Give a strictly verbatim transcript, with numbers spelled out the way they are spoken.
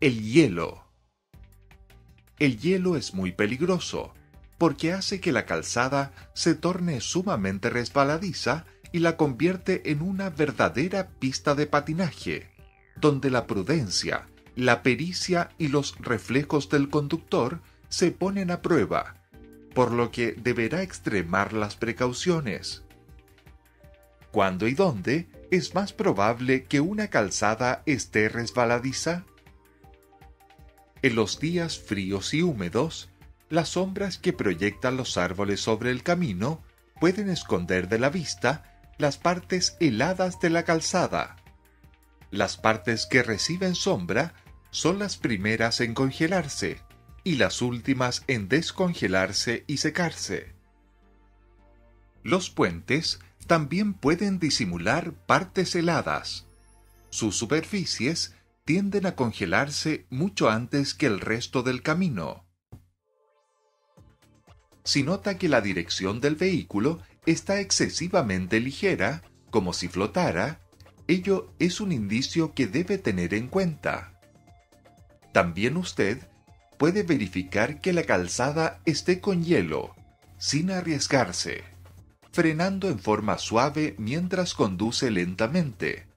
El hielo. El hielo es muy peligroso porque hace que la calzada se torne sumamente resbaladiza y la convierte en una verdadera pista de patinaje, donde la prudencia, la pericia y los reflejos del conductor se ponen a prueba, por lo que deberá extremar las precauciones. ¿Cuándo y dónde es más probable que una calzada esté resbaladiza? En los días fríos y húmedos, las sombras que proyectan los árboles sobre el camino pueden esconder de la vista las partes heladas de la calzada. Las partes que reciben sombra son las primeras en congelarse y las últimas en descongelarse y secarse. Los puentes también pueden disimular partes heladas. Sus superficies tienden a congelarse mucho antes que el resto del camino. Si nota que la dirección del vehículo está excesivamente ligera, como si flotara, ello es un indicio que debe tener en cuenta. También usted puede verificar que la calzada esté con hielo, sin arriesgarse, frenando en forma suave mientras conduce lentamente,